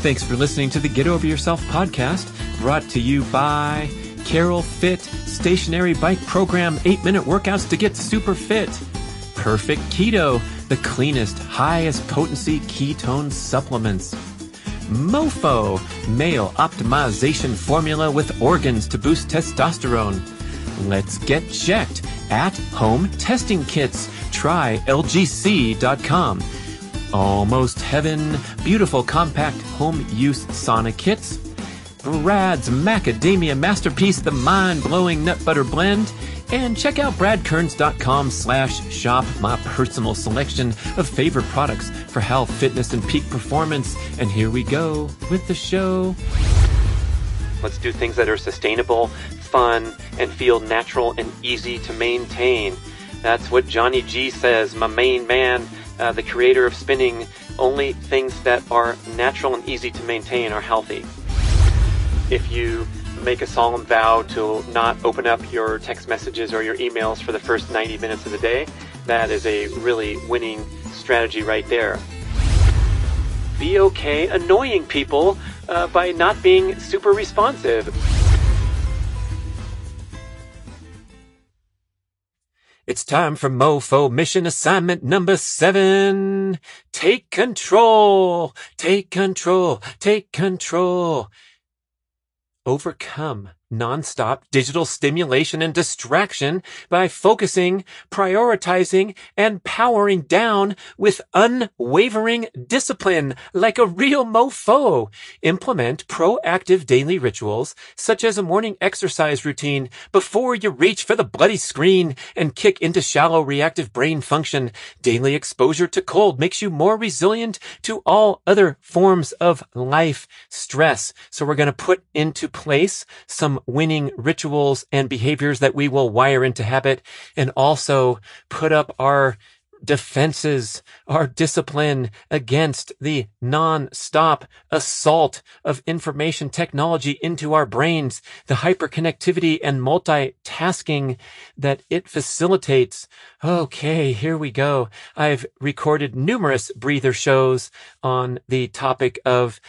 Thanks for listening to the Get Over Yourself podcast, brought to you by Carol Fit, stationary bike program, 8-minute workouts to get super fit. Perfect Keto, the cleanest, highest potency ketone supplements. MoFo, male optimization formula with organs to boost testosterone. Let's get checked. At-home testing kits. Try LGC.com. Almost Heaven, beautiful compact home use sauna kits. Brad's macadamia masterpiece, the mind-blowing nut butter blend. And check out bradkearns.com/shop, my personal selection of favorite products for health, fitness, and peak performance. And here we go with the show. Let's do things that are sustainable, fun, and feel natural and easy to maintain. That's what Johnny G says, my main man, the creator of spinning. Only things that are natural and easy to maintain are healthy. If you make a solemn vow to not open up your text messages or your emails for the first 90 minutes of the day, that is a really winning strategy right there. Be okay annoying people by not being super responsive. It's time for MoFo mission assignment number 7. Take control, take control, take control. Overcome nonstop digital stimulation and distraction by focusing, prioritizing, and powering down with unwavering discipline like a real MoFo. Implement proactive daily rituals, such as a morning exercise routine, before you reach for the bloody screen and kick into shallow reactive brain function. Daily exposure to cold makes you more resilient to all other forms of life stress. So we're going to put into place some winning rituals and behaviors that we will wire into habit, and also put up our defenses, our discipline against the non-stop assault of information technology into our brains, the hyperconnectivity and multitasking that it facilitates. Okay, here we go. I've recorded numerous breather shows on the topic of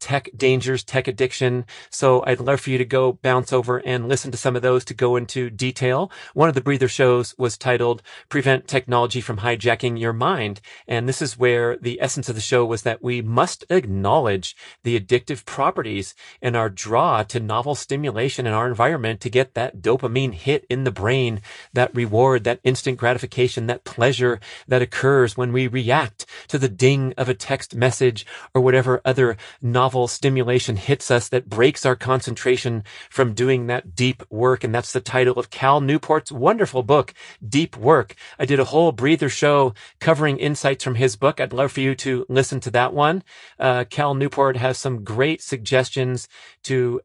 tech dangers, tech addiction. So I'd love for you to go bounce over and listen to some of those to go into detail. One of the breather shows was titled Prevent Technology from Hijacking Your Mind. And this is where the essence of the show was that we must acknowledge the addictive properties and our draw to novel stimulation in our environment to get that dopamine hit in the brain, that reward, that instant gratification, that pleasure that occurs when we react to the ding of a text message or whatever other novel stimulation hits us that breaks our concentration from doing that deep work. And that's the title of Cal Newport's wonderful book, Deep Work. I did a whole breather show covering insights from his book. I'd love for you to listen to that one. Cal Newport has some great suggestions to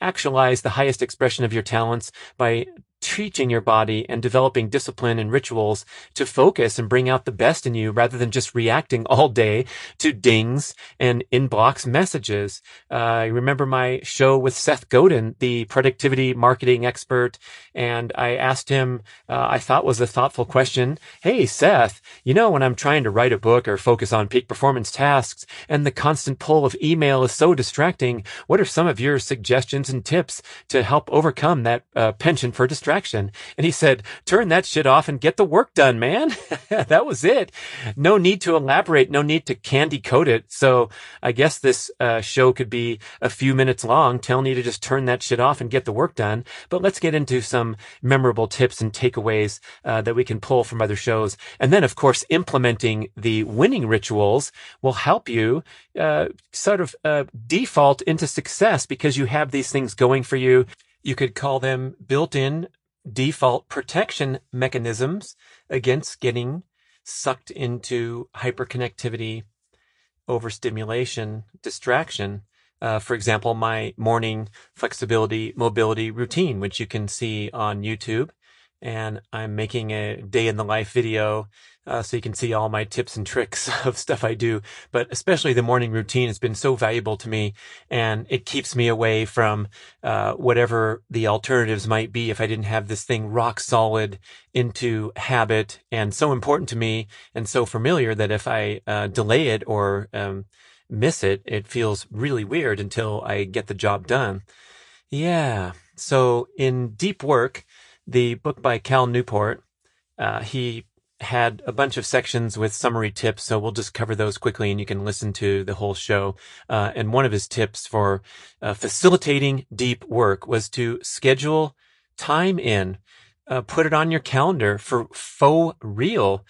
actualize the highest expression of your talents by teaching your body and developing discipline and rituals to focus and bring out the best in you rather than just reacting all day to dings and inbox messages. I remember my show with Seth Godin, the productivity marketing expert, and I asked him, I thought was a thoughtful question. Hey, Seth, you know, when I'm trying to write a book or focus on peak performance tasks and the constant pull of email is so distracting, what are some of your suggestions and tips to help overcome that penchant for distraction? And he said, turn that shit off and get the work done, man. That was it. No need to elaborate. No need to candy coat it. So I guess this show could be a few minutes long telling you to just turn that shit off and get the work done. But let's get into some memorable tips and takeaways that we can pull from other shows. And then, of course, implementing the winning rituals will help you sort of default into success because you have these things going for you. You could call them built-in default protection mechanisms against getting sucked into hyperconnectivity, overstimulation, distraction. For example, my morning flexibility, mobility routine, which you can see on YouTube. And I'm making a day in the life video so you can see all my tips and tricks of stuff I do. But especially the morning routine has been so valuable to me, and it keeps me away from whatever the alternatives might be if I didn't have this thing rock solid into habit and so important to me and so familiar that if I delay it or miss it. It feels really weird until I get the job done. Yeah. So in Deep Work, the book by Cal Newport, he had a bunch of sections with summary tips. So we'll just cover those quickly and you can listen to the whole show. And one of his tips for facilitating deep work was to schedule time in, put it on your calendar for real.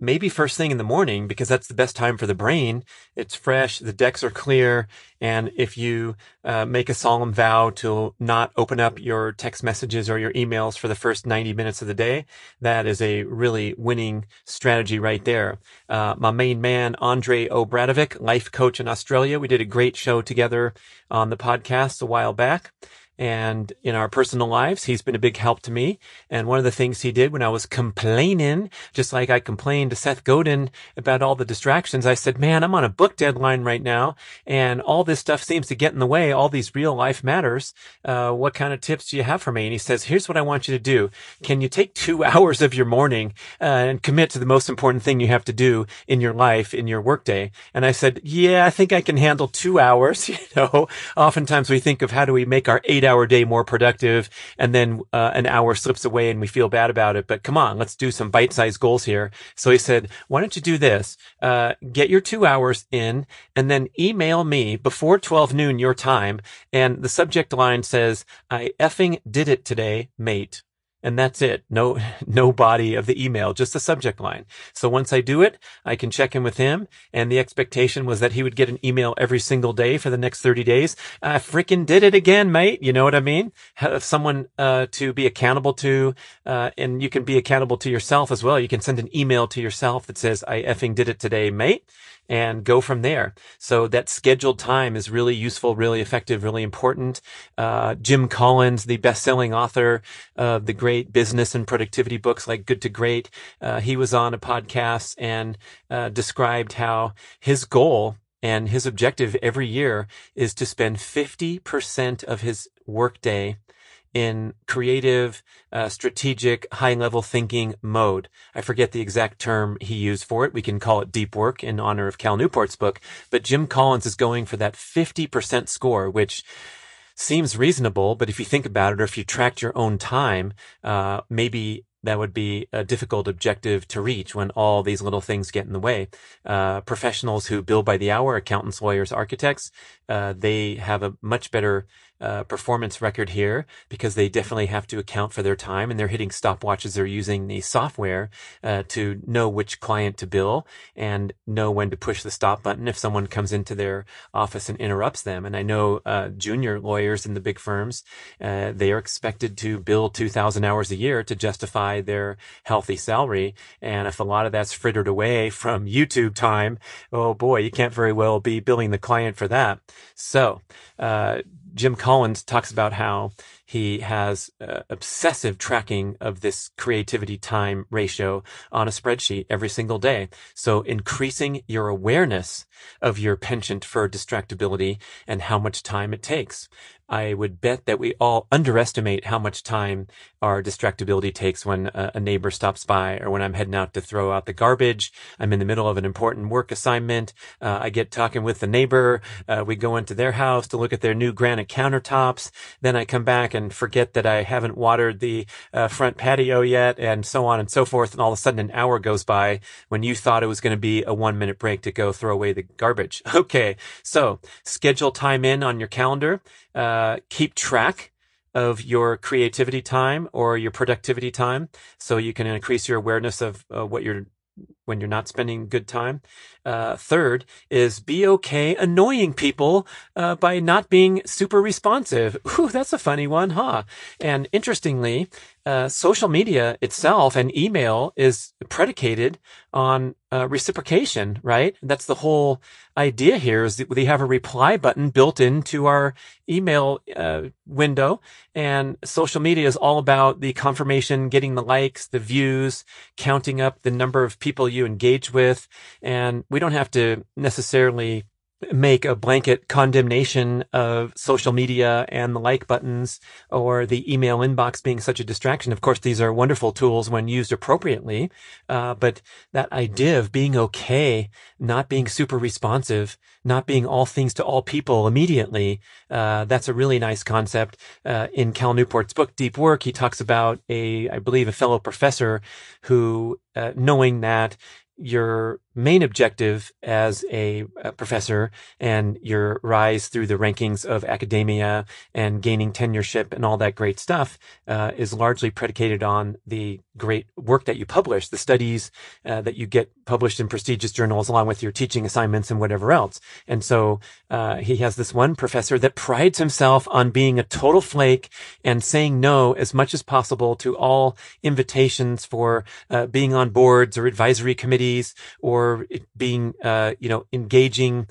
Maybe first thing in the morning, because that's the best time for the brain. It's fresh. The decks are clear. And if you make a solemn vow to not open up your text messages or your emails for the first 90 minutes of the day, that is a really winning strategy right there. My main man, Andre Obradovic, life coach in Australia. We did a great show together on the podcast a while back. And in our personal lives, he's been a big help to me. And one of the things he did when I was complaining, just like I complained to Seth Godin about all the distractions, I said, man, I'm on a book deadline right now. And all this stuff seems to get in the way. All these real life matters. What kind of tips do you have for me? And he says, here's what I want you to do. Can you take 2 hours of your morning and commit to the most important thing you have to do in your life, in your workday? And I said, yeah, I think I can handle 2 hours. You know, oftentimes we think of how do we make our 8-hour day more productive, and then an hour slips away and we feel bad about it. But come on, let's do some bite-sized goals here. So he said, why don't you do this? Get your 2 hours in and then email me before 12 noon your time. And the subject line says, I effing did it today, mate. And that's it. No body of the email, just the subject line. So once I do it, I can check in with him. And the expectation was that he would get an email every single day for the next 30 days. I freaking did it again, mate. You know what I mean? Have someone to be accountable to, and you can be accountable to yourself as well. You can send an email to yourself that says, I effing did it today, mate, and go from there. So that scheduled time is really useful, really effective, really important. Jim Collins, the best-selling author of the great business and productivity books like Good to Great, he was on a podcast and described how his goal and his objective every year is to spend 50% of his workday in creative, strategic, high-level thinking mode. I forget the exact term he used for it. We can call it deep work in honor of Cal Newport's book. But Jim Collins is going for that 50% score, which seems reasonable. But if you think about it, or if you tracked your own time, maybe that would be a difficult objective to reach when all these little things get in the way. Professionals who bill by the hour, accountants, lawyers, architects, they have a much better performance record here because they definitely have to account for their time, and they're hitting stopwatches. They're using the software to know which client to bill and know when to push the stop button if someone comes into their office and interrupts them. And I know junior lawyers in the big firms, they are expected to bill 2,000 hours a year to justify their healthy salary. And if a lot of that's frittered away from YouTube time, oh boy, you can't very well be billing the client for that. So, Jim Collins talks about how he has obsessive tracking of this creativity time ratio on a spreadsheet every single day. So increasing your awareness of your penchant for distractibility and how much time it takes. I would bet that we all underestimate how much time our distractibility takes when a neighbor stops by, or when I'm heading out to throw out the garbage. I'm in the middle of an important work assignment. I get talking with the neighbor. We go into their house to look at their new granite countertops. Then I come back and forget that I haven't watered the front patio yet, and so on and so forth. And all of a sudden an hour goes by when you thought it was going to be a 1-minute break to go throw away the garbage. Okay. So schedule time in on your calendar. Keep track of your creativity time or your productivity time, so you can increase your awareness of when you're not spending good time. Third is be okay annoying people by not being super responsive. Ooh, that's a funny one, huh? And interestingly, social media itself and email is predicated on reciprocation, right? That's the whole idea here, is that we have a reply button built into our email window. And social media is all about the confirmation, getting the likes, the views, counting up the number of people you engage with. And we don't have to necessarily make a blanket condemnation of social media and the like buttons or the email inbox being such a distraction. Of course, these are wonderful tools when used appropriately, but that idea of being okay, not being super responsive, not being all things to all people immediately, that's a really nice concept. In Cal Newport's book, Deep Work, he talks about I believe, a fellow professor who, knowing that your main objective as a professor and your rise through the rankings of academia and gaining tenureship and all that great stuff is largely predicated on the great work that you publish, the studies that you get published in prestigious journals along with your teaching assignments and whatever else. And so he has this one professor that prides himself on being a total flake and saying no as much as possible to all invitations for being on boards or advisory committees or being, engaging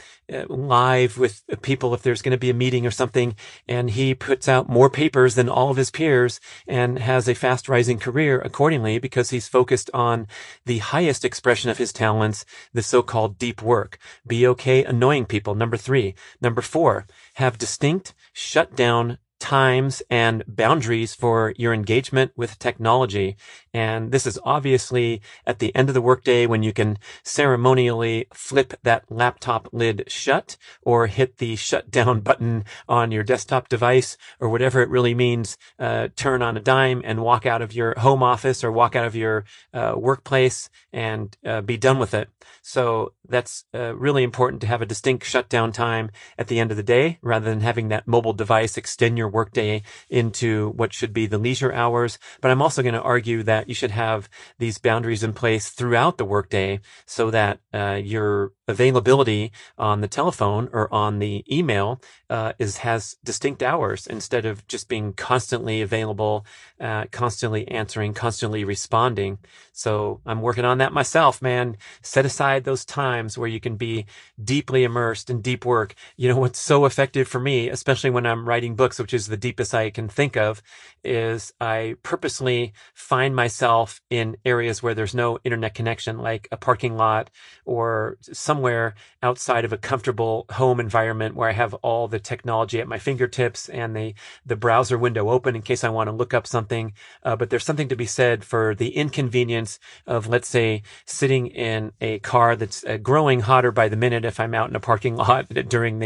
live with people if there's going to be a meeting or something. And he puts out more papers than all of his peers and has a fast rising career accordingly because he's focused on the highest expression of his talents, the so-called deep work. Be okay annoying people, number three. Number four, have distinct shutdown times and boundaries for your engagement with technology. And this is obviously at the end of the workday when you can ceremonially flip that laptop lid shut or hit the shutdown button on your desktop device or whatever it really means, turn on a dime and walk out of your home office or walk out of your workplace and be done with it. So that's really important to have a distinct shutdown time at the end of the day rather than having that mobile device extend your workday into what should be the leisure hours. But I'm also going to argue that you should have these boundaries in place throughout the workday so that your availability on the telephone or on the email has distinct hours instead of just being constantly available, constantly answering, constantly responding. So I'm working on that myself, man. Set aside those times where you can be deeply immersed in deep work. You know, what's so effective for me, especially when I'm writing books, which is the deepest I can think of, is I purposely find myself in areas where there's no internet connection, like a parking lot or somewhere outside of a comfortable home environment where I have all the technology at my fingertips and the browser window open in case I want to look up something. But there's something to be said for the inconvenience of, let's say, sitting in a car that's growing hotter by the minute if I'm out in a parking lot during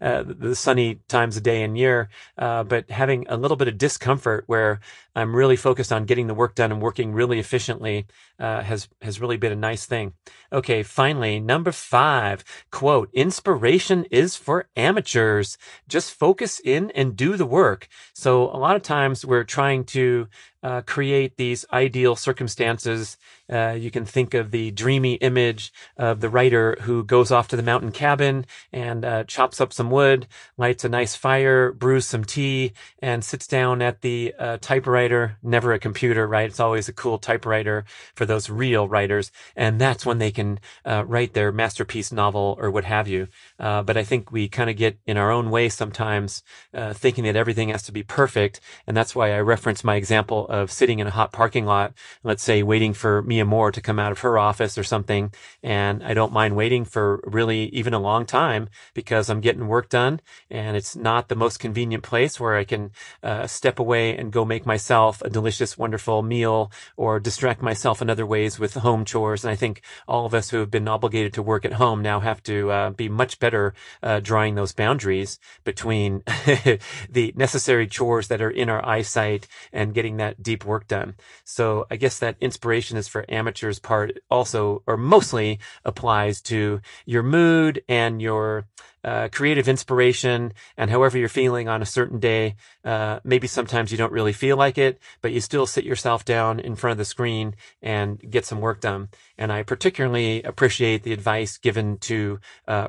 the sunny times of day and year, but having a little bit of discomfort where I'm really focused on getting the work done and working really efficiently has really been a nice thing. Okay, finally, number five, quote, inspiration is for amateurs. Just focus in and do the work. So a lot of times we're trying to create these ideal circumstances. You can think of the dreamy image of the writer who goes off to the mountain cabin and chops up some wood, lights a nice fire, brews some tea, and sits down at the typewriter, never a computer, right? It's always a cool typewriter for those real writers. And that's when they can write their masterpiece novel or what have you. But I think we kind of get in our own way sometimes thinking that everything has to be perfect. And that's why I reference my example of sitting in a hot parking lot, let's say waiting for Mia Moore to come out of her office or something. And I don't mind waiting for really even a long time because I'm getting work done and it's not the most convenient place where I can step away and go make myself a delicious, wonderful meal or distract myself in other ways with home chores. And I think all of us who have been obligated to work at home now have to be much better drawing those boundaries between the necessary chores that are in our eyesight and getting that deep work done. So I guess that inspiration is for amateurs part also, or mostly, applies to your mood and your creative inspiration and however you're feeling on a certain day. Maybe sometimes you don't really feel like it, but you still sit yourself down in front of the screen and get some work done. And I particularly appreciate the advice given to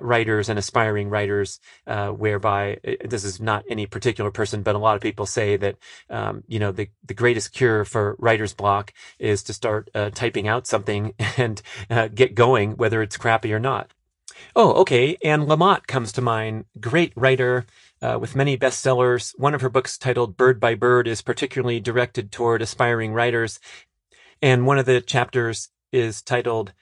writers and aspiring writers, whereby this is not any particular person, but a lot of people say that, the greatest cure for writer's block is to start typing out something and get going, whether it's crappy or not. Oh, okay. Anne Lamott comes to mind. Great writer with many bestsellers. One of her books titled Bird by Bird is particularly directed toward aspiring writers. And one of the chapters is titled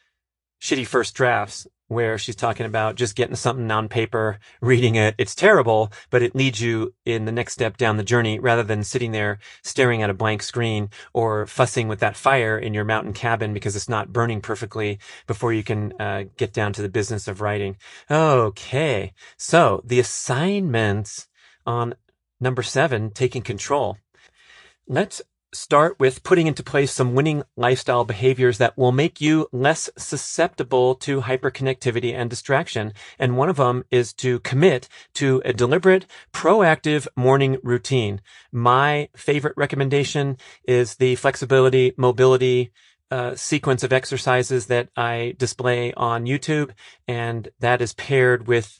Shitty First Drafts. where she's talking about just getting something on paper, reading it. It's terrible, but it leads you in the next step down the journey rather than sitting there staring at a blank screen or fussing with that fire in your mountain cabin because it's not burning perfectly before you can get down to the business of writing. Okay. So the assignments on number 7, taking control. Let's start with putting into place some winning lifestyle behaviors that will make you less susceptible to hyperconnectivity and distraction. And one of them is to commit to a deliberate, proactive morning routine. My favorite recommendation is the flexibility, mobility, sequence of exercises that I display on YouTube. And that is paired with,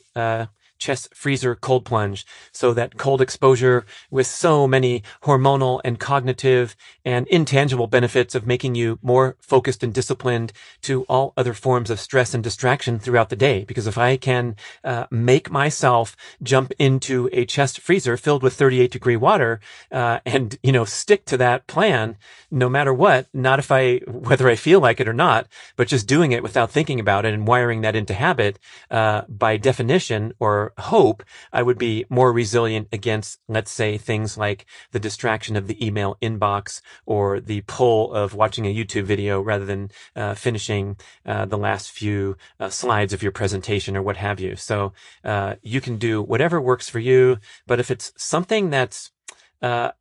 chest freezer cold plunge. So that cold exposure with so many hormonal and cognitive and intangible benefits of making you more focused and disciplined to all other forms of stress and distraction throughout the day. Because if I can make myself jump into a chest freezer filled with 38-degree water and, stick to that plan, no matter what, not if whether I feel like it or not, but just doing it without thinking about it and wiring that into habit, by definition or hope, I would be more resilient against, let's say, things like the distraction of the email inbox or the pull of watching a YouTube video rather than finishing the last few slides of your presentation or what have you. So you can do whatever works for you, but if it's something that's a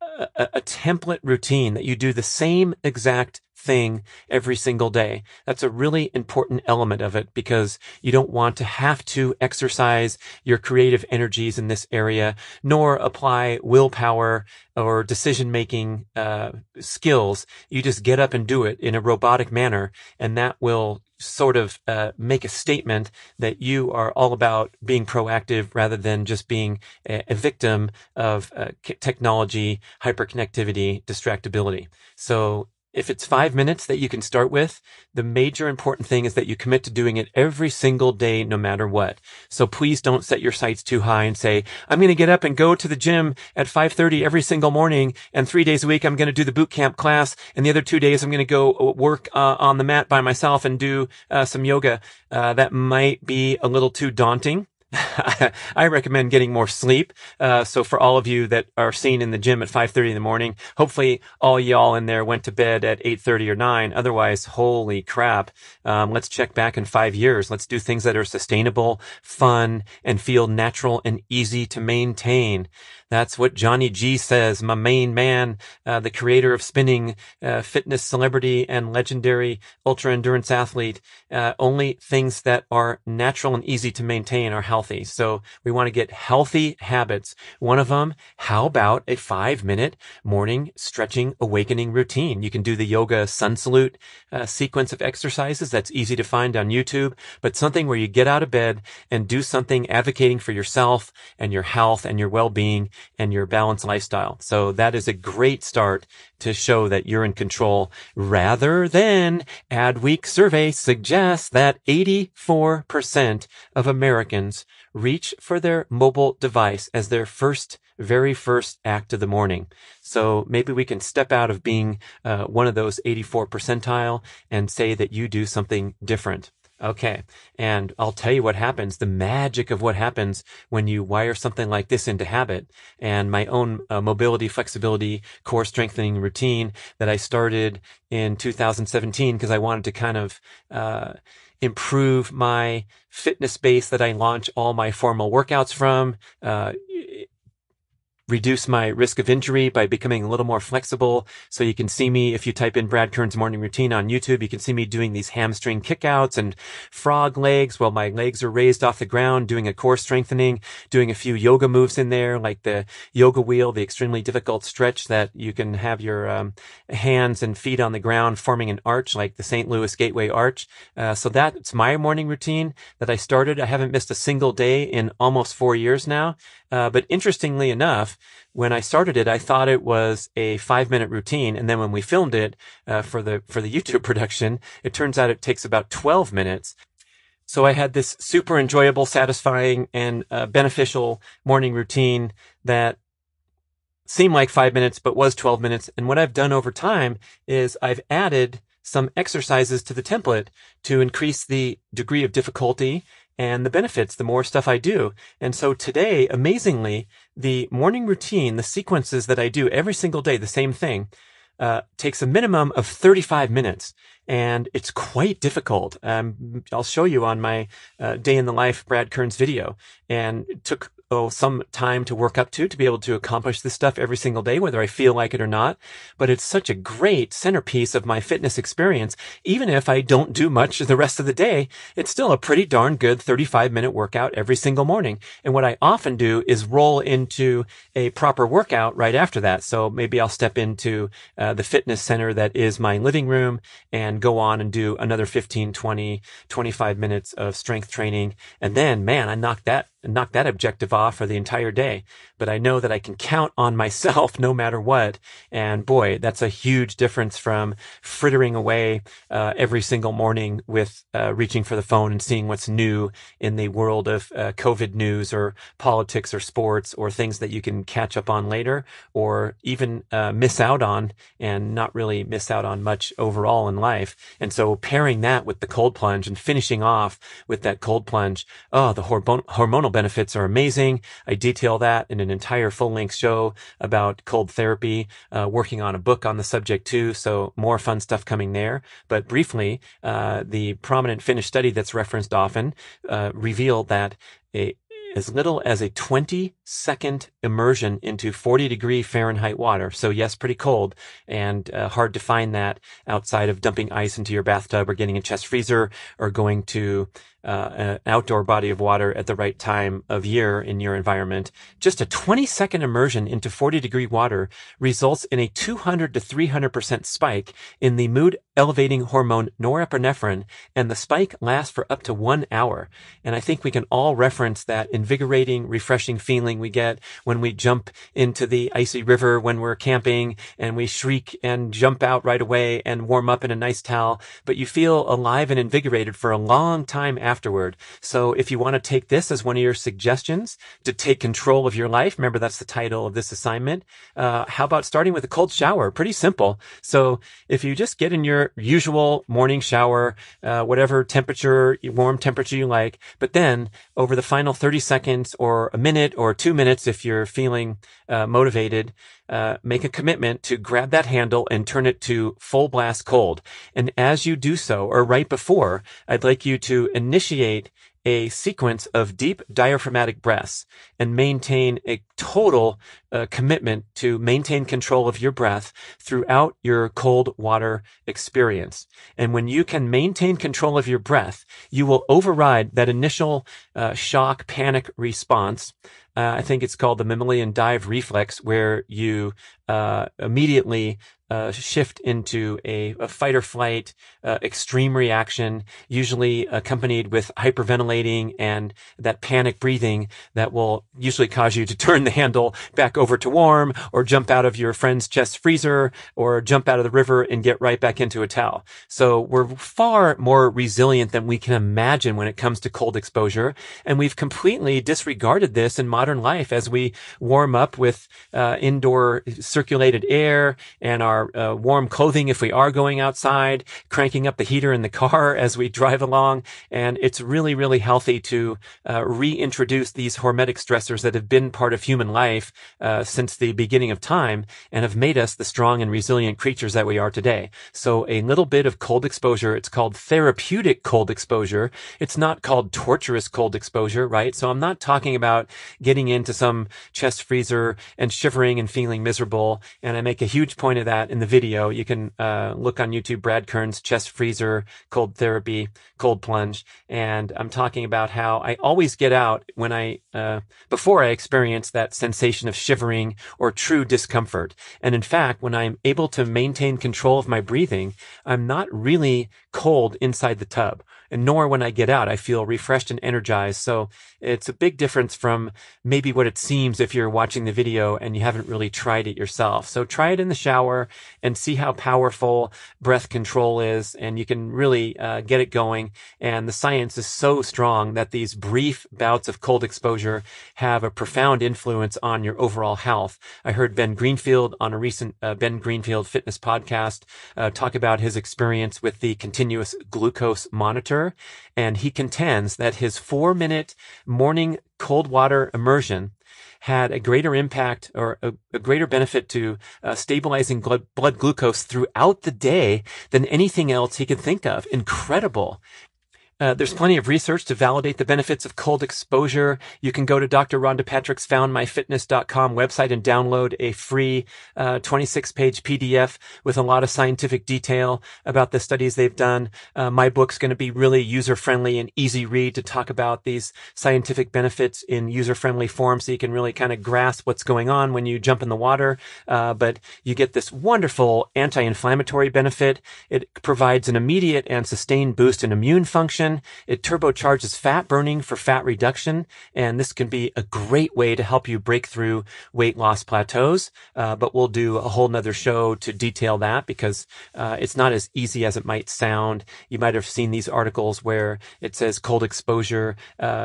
template routine that you do the same exact thing every single day. That's a really important element of it because you don't want to have to exercise your creative energies in this area, nor apply willpower or decision-making skills. You just get up and do it in a robotic manner, and that will sort of make a statement that you are all about being proactive rather than just being a victim of technology, hyperconnectivity, distractibility. So if it's 5 minutes that you can start with, the major important thing is that you commit to doing it every single day, no matter what. So please don't set your sights too high and say, I'm going to get up and go to the gym at 5:30 every single morning. And 3 days a week, I'm going to do the boot camp class. And the other 2 days, I'm going to go work on the mat by myself and do some yoga. That might be a little too daunting. I recommend getting more sleep. So for all of you that are seen in the gym at 5:30 in the morning, hopefully all y'all in there went to bed at 8:30 or 9. Otherwise, holy crap. Let's check back in 5 years. Let's do things that are sustainable, fun, and feel natural and easy to maintain. That's what Johnny G says, my main man, the creator of spinning, fitness celebrity and legendary ultra endurance athlete. Only things that are natural and easy to maintain are healthy. So we want to get healthy habits. One of them, how about a 5-minute morning stretching awakening routine? You can do the yoga sun salute sequence of exercises. That's easy to find on YouTube, but something where you get out of bed and do something advocating for yourself and your health and your well-being and your balanced lifestyle. So that is a great start to show that you're in control rather than Adweek survey suggests that 84% of Americans reach for their mobile device as their very first act of the morning. So maybe we can step out of being one of those 84% and say that you do something different. Okay. And I'll tell you what happens, the magic of what happens when you wire something like this into habit. And my own mobility, flexibility, core strengthening routine that I started in 2017 because I wanted to kind of improve my fitness base that I launch all my formal workouts from, reduce my risk of injury by becoming a little more flexible. So you can see me, if you type in Brad Kearns morning routine on YouTube, you can see me doing these hamstring kickouts and frog legs while my legs are raised off the ground, doing a core strengthening, doing a few yoga moves in there, like the yoga wheel, the extremely difficult stretch that you can have your hands and feet on the ground forming an arch, like the St. Louis Gateway Arch. So that's my morning routine that I started. I haven't missed a single day in almost 4 years now. But interestingly enough, when I started it, I thought it was a 5-minute routine. And then when we filmed it for the YouTube production, it turns out it takes about 12 minutes. So I had this super enjoyable, satisfying, and beneficial morning routine that seemed like 5 minutes, but was 12 minutes. And what I've done over time is I've added some exercises to the template to increase the degree of difficulty and the benefits, the more stuff I do. And so today, amazingly, the morning routine, the sequences that I do every single day, the same thing, takes a minimum of 35 minutes. And it's quite difficult. I'll show you on my Day in the Life Brad Kearns video. And it took some time to work up to be able to accomplish this stuff every single day, whether I feel like it or not. But it's such a great centerpiece of my fitness experience. Even if I don't do much the rest of the day, it's still a pretty darn good 35-minute workout every single morning. And what I often do is roll into a proper workout right after that. So maybe I'll step into the fitness center that is my living room and go on and do another 15, 20, 25 minutes of strength training. And then, man, I knock that objective off for the entire day. But I know that I can count on myself no matter what. And boy, that's a huge difference from frittering away every single morning with reaching for the phone and seeing what's new in the world of COVID news or politics or sports or things that you can catch up on later or even miss out on and not really miss out on much overall in life. And so pairing that with the cold plunge and finishing off with that cold plunge, oh, the hormonal benefits are amazing. I detail that in an entire full-length show about cold therapy, working on a book on the subject too, so more fun stuff coming there. But briefly, the prominent Finnish study that's referenced often revealed that as little as a 20-second immersion into 40-degree Fahrenheit water. So yes, pretty cold and hard to find that outside of dumping ice into your bathtub or getting a chest freezer or going to an outdoor body of water at the right time of year in your environment. Just a 20-second immersion into 40-degree water results in a 200 to 300% spike in the mood-elevating hormone norepinephrine, and the spike lasts for up to 1 hour. And I think we can all reference that invigorating, refreshing feeling we get when we jump into the icy river when we're camping and we shriek and jump out right away and warm up in a nice towel, but you feel alive and invigorated for a long time afterward. So if you want to take this as one of your suggestions to take control of your life, remember that's the title of this assignment, how about starting with a cold shower? Pretty simple. So if you just get in your usual morning shower, whatever temperature, warm temperature you like, but then over the final 30 seconds or a minute or 2 minutes, if you're feeling motivated, make a commitment to grab that handle and turn it to full blast cold. And as you do so, or right before, I'd like you to initiate a sequence of deep diaphragmatic breaths and maintain a total commitment to maintain control of your breath throughout your cold water experience. And when you can maintain control of your breath, you will override that initial shock panic response. I think it's called the mammalian dive reflex, where you immediately shift into a fight or flight extreme reaction, usually accompanied with hyperventilating and that panic breathing that will usually cause you to turn the handle back over to warm or jump out of your friend's chest freezer or jump out of the river and get right back into a towel. So we're far more resilient than we can imagine when it comes to cold exposure. And we've completely disregarded this in modern life as we warm up with indoor circulated air and our warm clothing if we are going outside, cranking up the heater in the car as we drive along. And it's really, really healthy to reintroduce these hormetic stressors that have been part of human life since the beginning of time and have made us the strong and resilient creatures that we are today. So a little bit of cold exposure, it's called therapeutic cold exposure. It's not called torturous cold exposure, right? So I'm not talking about getting into some chest freezer and shivering and feeling miserable. And I make a huge point of that in the video. You can look on YouTube, Brad Kearns, chest freezer, cold therapy, cold plunge. And I'm talking about how I always get out when before I experience that sensation of shivering or true discomfort. And in fact, when I'm able to maintain control of my breathing, I'm not really cold inside the tub. nor when I get out, I feel refreshed and energized. So it's a big difference from maybe what it seems if you're watching the video and you haven't really tried it yourself. So try it in the shower and see how powerful breath control is, and you can really get it going. And the science is so strong that these brief bouts of cold exposure have a profound influence on your overall health. I heard Ben Greenfield on a recent Ben Greenfield fitness podcast talk about his experience with the continuous glucose monitor, and he contends that his 4-minute morning cold water immersion had a greater impact or a greater benefit to stabilizing blood glucose throughout the day than anything else he could think of. Incredible. There's plenty of research to validate the benefits of cold exposure. You can go to Dr. Rhonda Patrick's FoundMyFitness.com website and download a free 26-page PDF with a lot of scientific detail about the studies they've done. My book's going to be really user-friendly and easy read to talk about these scientific benefits in user-friendly form, so you can really kind of grasp what's going on when you jump in the water. But you get this wonderful anti-inflammatory benefit. It provides an immediate and sustained boost in immune function. It turbocharges fat burning for fat reduction, and this can be a great way to help you break through weight loss plateaus. But we'll do a whole nother show to detail that, because it's not as easy as it might sound. You might have seen these articles where it says cold exposure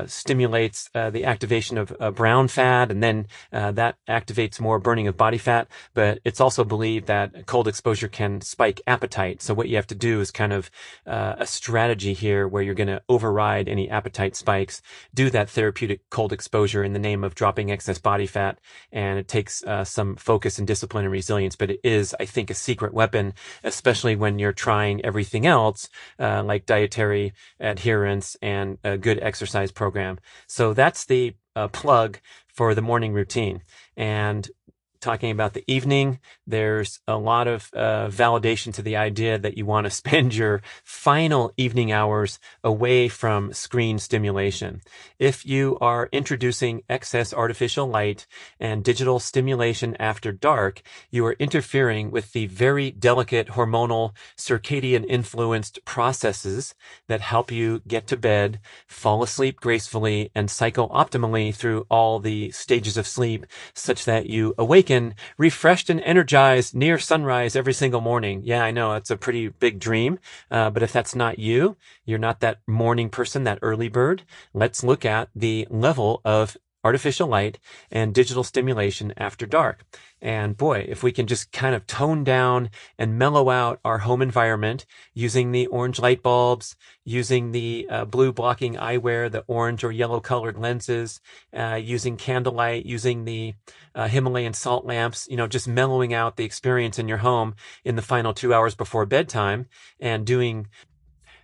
stimulates the activation of brown fat, and then that activates more burning of body fat. But it's also believed that cold exposure can spike appetite. So what you have to do is kind of a strategy here where you're going to override any appetite spikes. Do that therapeutic cold exposure in the name of dropping excess body fat. And it takes some focus and discipline and resilience, but it is, I think, a secret weapon, especially when you're trying everything else, like dietary adherence and a good exercise program. So that's the plug for the morning routine. And talking about the evening, there's a lot of validation to the idea that you want to spend your final evening hours away from screen stimulation. If you are introducing excess artificial light and digital stimulation after dark, you are interfering with the very delicate hormonal circadian influenced processes that help you get to bed, fall asleep gracefully, and cycle optimally through all the stages of sleep, such that you awaken refreshed and energized near sunrise every single morning. Yeah, I know it's a pretty big dream, but if that's not you, you're not that morning person, that early bird. Let's look at the level of artificial light and digital stimulation after dark. And boy, if we can just kind of tone down and mellow out our home environment using the orange light bulbs, using the blue blocking eyewear, the orange or yellow colored lenses, using candlelight, using the Himalayan salt lamps, you know, just mellowing out the experience in your home in the final 2 hours before bedtime, and doing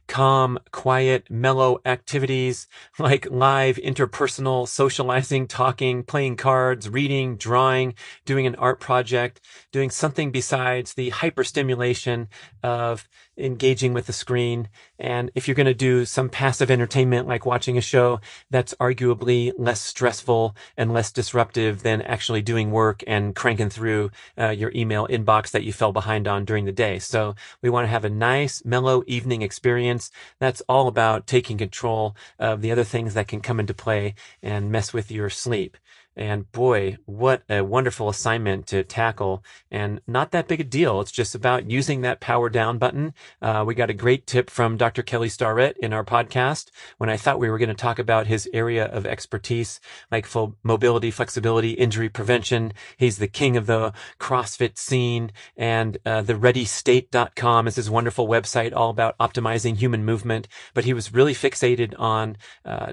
calm, quiet, mellow activities like live interpersonal socializing, talking, playing cards, reading, drawing, doing an art project, doing something besides the hyperstimulation of engaging with the screen. And if you're going to do some passive entertainment like watching a show, that's arguably less stressful and less disruptive than actually doing work and cranking through your email inbox that you fell behind on during the day. So we want to have a nice, mellow evening experience. That's all about taking control of the other things that can come into play and mess with your sleep. And boy, what a wonderful assignment to tackle, and not that big a deal. It's just about using that power down button. We got a great tip from Dr. Kelly Starrett in our podcast when I thought we were going to talk about his area of expertise, like mobility, flexibility, injury prevention. He's the king of the CrossFit scene, and the ReadyState.com is his wonderful website all about optimizing human movement. But he was really fixated on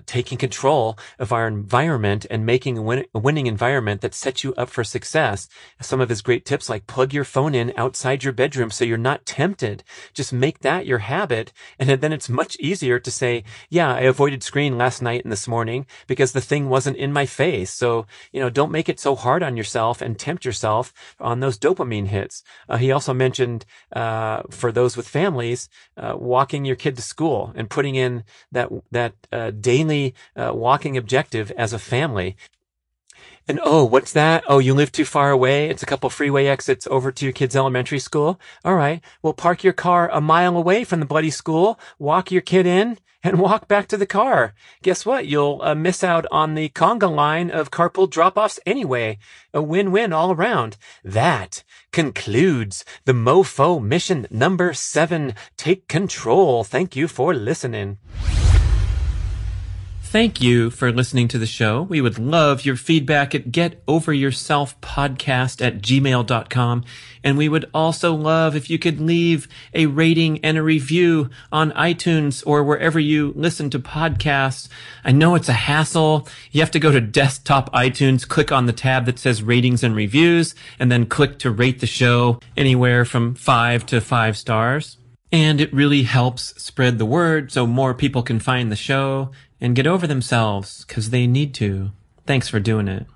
taking control of our environment and making a winning environment that sets you up for success. Some of his great tips, like plug your phone in outside your bedroom so you're not tempted. Just make that your habit. And then it's much easier to say, yeah, I avoided screen last night and this morning because the thing wasn't in my face. So, you know, don't make it so hard on yourself and tempt yourself on those dopamine hits. He also mentioned, for those with families, walking your kid to school and putting in that daily walking objective as a family. And, oh, what's that? Oh, you live too far away. It's a couple freeway exits over to your kid's elementary school. All right. Well, park your car a mile away from the bloody school, walk your kid in, and walk back to the car. Guess what? You'll miss out on the conga line of carpool drop-offs anyway. A win-win all around. That concludes the MoFo mission number 7. Take control. Thank you for listening. Thank you for listening to the show. We would love your feedback at getoveryourselfpodcast@gmail.com. And we would also love if you could leave a rating and a review on iTunes or wherever you listen to podcasts. I know it's a hassle. You have to go to desktop iTunes, click on the tab that says ratings and reviews, and then click to rate the show anywhere from 5 to 5 stars. And it really helps spread the word so more people can find the show and get over themselves, because they need to. Thanks for doing it.